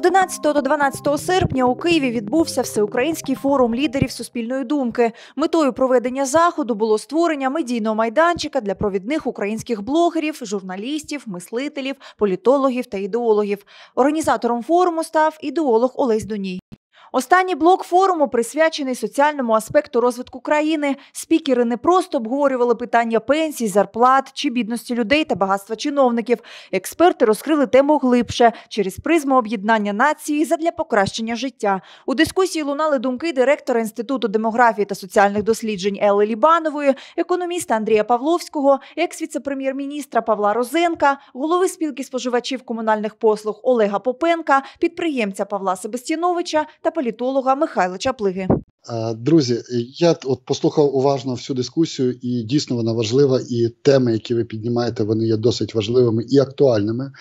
11 до 12 серпня у Києві відбувся Всеукраїнський форум лідерів суспільної думки. Метою проведення заходу було створення медійного майданчика для провідних українських блогерів, журналістів, мислителів, політологів та ідеологів. Організатором форуму став ідеолог Олесь Доній. Останній блок форуму присвячений соціальному аспекту розвитку країни. Спікери не просто обговорювали питання пенсій, зарплат чи бідності людей та багатства чиновників. Експерти розкрили тему глибше – через призму об'єднання нації задля покращення життя. У дискусії лунали думки директора Інституту демографії та соціальних досліджень Елли Лібанової, економіста Андрія Павловського, екс-віце-прем'єр-міністра Павла Розенка, голови спілки споживачів комунальних послуг Олега Попенка, підприємця Павла Себастьяновича та політолога Михайла Чаплиги. Друзі, я послухав уважно всю дискусію, і дійсно вона важлива, і теми, які ви піднімаєте, вони є досить важливими і актуальними.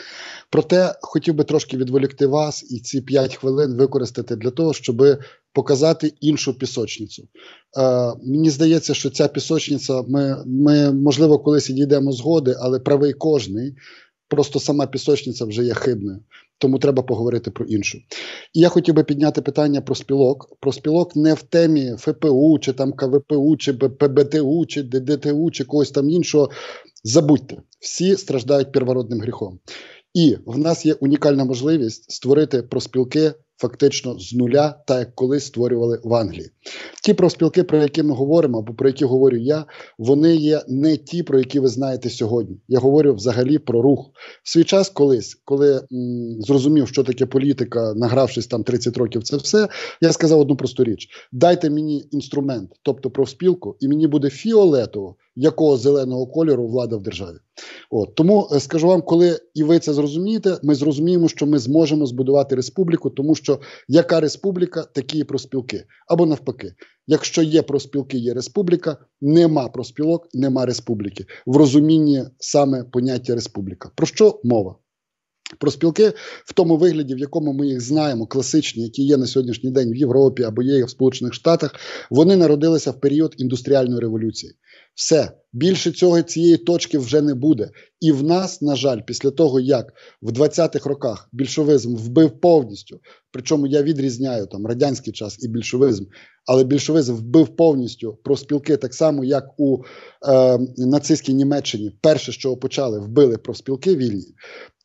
Проте хотів би трошки відволікти вас і ці 5 хвилин використати для того, щоб показати іншу пісочницю. Мені здається, що ця пісочниця, ми можливо, колись і дійдемо згоди, але правий кожний. Просто сама пісочниця вже є хибною, тому треба поговорити про іншу. І я хотів би підняти питання про спілок. Про спілок не в темі ФПУ, чи там КВПУ, чи ПБТУ, чи ДДТУ, чи когось там іншого. Забудьте, всі страждають первородним гріхом. І в нас є унікальна можливість створити профспілки фактично з нуля, так як колись створювали в Англії. Ті профспілки, про які ми говоримо, або про які говорю я, вони є не ті, про які ви знаєте сьогодні. Я говорю взагалі про рух. В свій час колись, коли зрозумів, що таке політика, награвшись там 30 років це все, я сказав одну просту річ. Дайте мені інструмент, тобто профспілку, і мені буде фіолетово, якого зеленого кольору влада в державі. От. Тому скажу вам, коли і ви це зрозумієте, ми зрозуміємо, що ми зможемо збудувати республіку, тому що яка республіка, такі і профспілки. Або навпаки, якщо є профспілки, є республіка, нема профспілок, нема республіки. В розумінні саме поняття республіка. Про що мова? Профспілки в тому вигляді, в якому ми їх знаємо, класичні, які є на сьогоднішній день в Європі або є в Сполучених Штатах, вони народилися в період індустріальної революції. Все. Більше цієї точки вже не буде. І в нас, на жаль, після того, як в 20-х роках більшовизм вбив повністю, причому я відрізняю там радянський час і більшовизм, але більшовизм вбив повністю профспілки, так само, як у нацистській Німеччині перше, що почали, вбили профспілки вільні,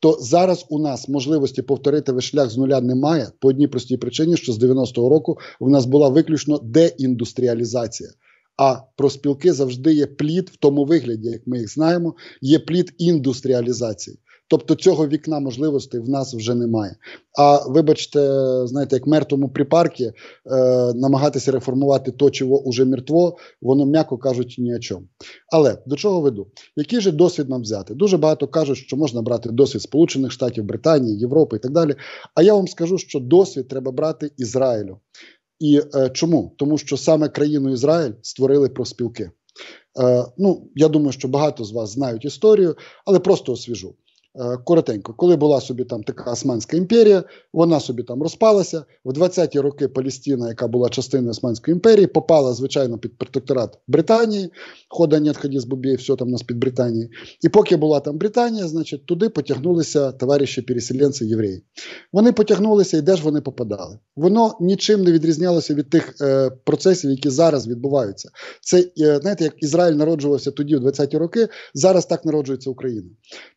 то зараз у нас можливості повторити весь шлях з нуля немає, по одній простій причині, що з 90-го року у нас була виключно деіндустріалізація. А профспілки завжди є плід в тому вигляді, як ми їх знаємо, є плід індустріалізації. Тобто цього вікна можливостей в нас вже немає. А вибачте, знаєте, як мертвому припарки намагатися реформувати то, чого уже мертво, воно, м'яко кажучи, ні о чому. Але до чого веду? Який же досвід нам взяти? Дуже багато кажуть, що можна брати досвід Сполучених Штатів, Британії, Європи і так далі. А я вам скажу, що досвід треба брати Ізраїлю. І чому? Тому що саме країну Ізраїль створили профспілки. Я думаю, що багато з вас знають історію, але просто освіжу. Коротенько, коли була собі там така Османська імперія, вона собі там розпалася, в 20-ті роки Палестина, яка була частиною Османської імперії, попала, звичайно, під протекторат Британії, хода нет, ході з бубєй, все там у нас під Британією. І поки була там Британія, значить, туди потягнулися товариші-переселенці євреї. Вони потягнулися, і де ж вони попадали? Воно нічим не відрізнялося від тих процесів, які зараз відбуваються. Це, знаєте, як Ізраїль народжувався тоді, в 20-ті роки, зараз так народжується Україна.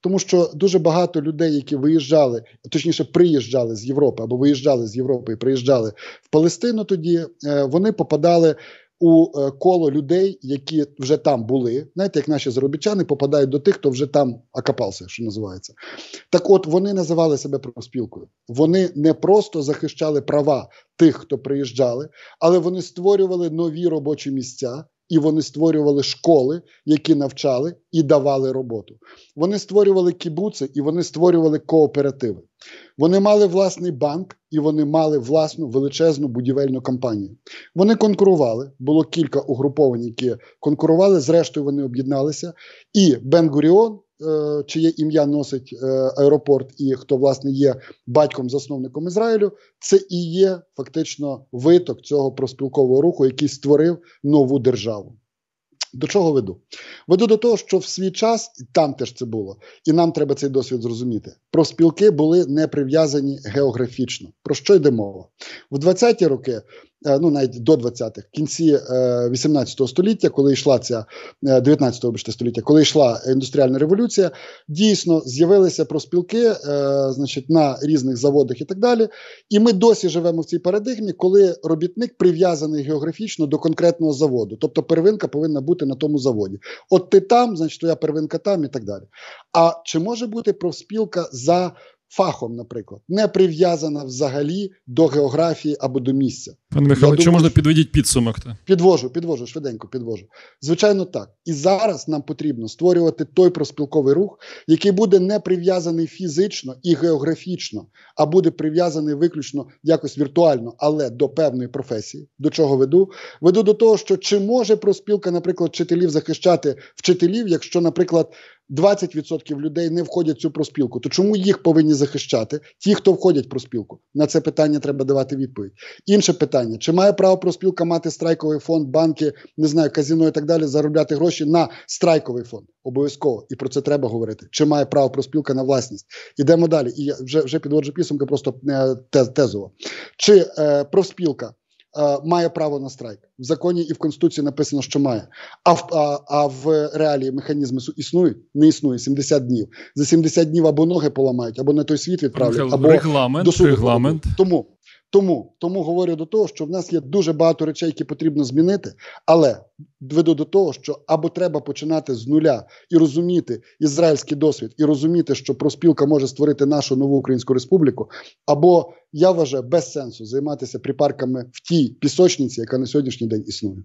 Тому що дуже багато людей, які виїжджали, точніше приїжджали з Європи, або виїжджали з Європи і приїжджали в Палестину тоді, вони попадали у коло людей, які вже там були. Знаєте, як наші заробітчани попадають до тих, хто вже там окопався, що називається. Так от, вони називали себе профспілкою. Вони не просто захищали права тих, хто приїжджали, але вони створювали нові робочі місця, і вони створювали школи, які навчали і давали роботу. Вони створювали кібуци, і вони створювали кооперативи. Вони мали власний банк, і вони мали власну величезну будівельну компанію. Вони конкурували, було кілька угруповань, які конкурували, зрештою вони об'єдналися. І Бен-Гуріон, чиє ім'я носить аеропорт, і хто, власне, є батьком-засновником Ізраїлю, це і є фактично виток цього профспілкового руху, який створив нову державу. До чого веду? Веду до того, що в свій час, і там теж це було, і нам треба цей досвід зрозуміти, профспілки були не прив'язані географічно. Про що йде мова? В 20-ті роки, ну навіть до 20-х, в кінці 18 століття, коли йшла ця, 19-го століття, коли йшла індустріальна революція, дійсно з'явилися профспілки, значить, на різних заводах і так далі, і ми досі живемо в цій парадигмі, коли робітник прив'язаний географічно до конкретного заводу, тобто первинка повинна бути на тому заводі. От ти там, значить, твоя первинка там і так далі. А чи може бути профспілка за фахом, наприклад, не прив'язана взагалі до географії або до місця? Пане Михайло, чи можна підведіть підсумок? Підвожу, швиденько підвожу. Звичайно, так. І зараз нам потрібно створювати той профспілковий рух, який буде не прив'язаний фізично і географічно, а буде прив'язаний виключно якось віртуально, але до певної професії. До чого веду? Веду до того, що чи може профспілка, наприклад, вчителів захищати вчителів, якщо, наприклад, 20% людей не входять в цю профспілку, то чому їх повинні захищати ті, хто входять в профспілку? На це питання треба давати відповідь. Інше питання, чи має право профспілка мати страйковий фонд, банки, не знаю, казино і так далі, заробляти гроші на страйковий фонд? Обов'язково. І про це треба говорити. Чи має право профспілка на власність? Ідемо далі. І я вже підводжу підсумки просто тезово. Чи профспілка має право на страйк? В законі і в Конституції написано, що має. А в реалії механізми існують? Не існує. 70 днів. За 70 днів або ноги поламають, або на той світ відправлять, або регламент, до суду. Регламент. Тому говорю до того, що в нас є дуже багато речей, які потрібно змінити, але веду до того, що або треба починати з нуля і розуміти ізраїльський досвід, і розуміти, що профспілка може створити нашу нову Українську Республіку, або, я вважаю, без сенсу займатися припарками в тій пісочниці, яка на сьогоднішній день існує.